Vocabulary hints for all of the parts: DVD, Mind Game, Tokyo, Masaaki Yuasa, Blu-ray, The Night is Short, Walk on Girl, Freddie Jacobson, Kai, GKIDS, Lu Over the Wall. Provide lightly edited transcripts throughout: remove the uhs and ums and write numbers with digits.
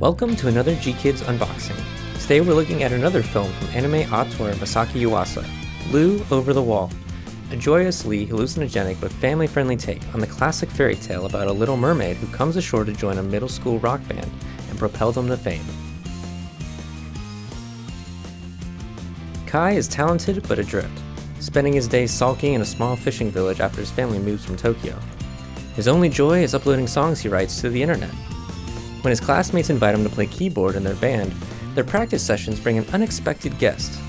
Welcome to another GKIDS unboxing. Today we're looking at another film from anime auteur Masaaki Yuasa, Lu Over the Wall, a joyously hallucinogenic but family-friendly take on the classic fairy tale about a little mermaid who comes ashore to join a middle school rock band and propel them to fame. Kai is talented but adrift, spending his days sulking in a small fishing village after his family moves from Tokyo. His only joy is uploading songs he writes to the internet. When his classmates invite him to play keyboard in their band, their practice sessions bring an unexpected guest,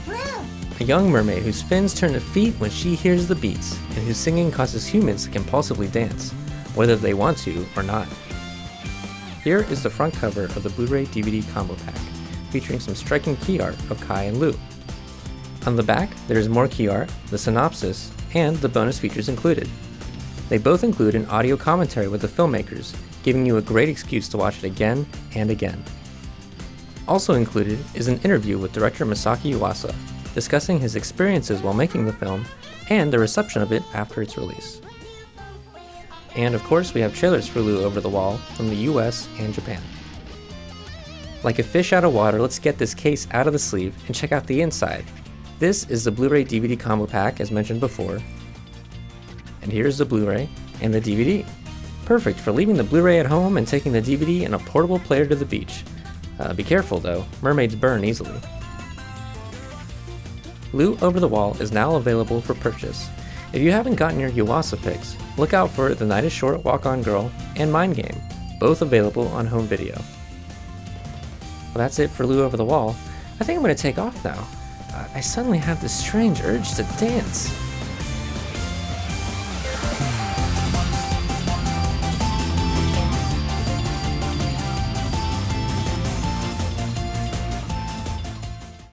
a young mermaid whose fins turn to feet when she hears the beats, and whose singing causes humans to compulsively dance, whether they want to or not. Here is the front cover of the Blu-ray DVD combo pack, featuring some striking key art of Kai and Lu. On the back, there is more key art, the synopsis, and the bonus features included. They both include an audio commentary with the filmmakers, giving you a great excuse to watch it again and again. Also included is an interview with director Masaaki Yuasa, discussing his experiences while making the film and the reception of it after its release. And of course, we have trailers for Lu Over the Wall from the US and Japan. Like a fish out of water, let's get this case out of the sleeve and check out the inside. This is the Blu-ray DVD combo pack, as mentioned before, and here's the Blu-ray and the DVD. Perfect for leaving the Blu-ray at home and taking the DVD in a portable player to the beach. Be careful though, mermaids burn easily. Lu Over the Wall is now available for purchase. If you haven't gotten your Yuasa picks, look out for The Night is Short, Walk on Girl, and Mind Game, both available on home video. Well, that's it for Lu Over the Wall. I think I'm going to take off now. I suddenly have this strange urge to dance.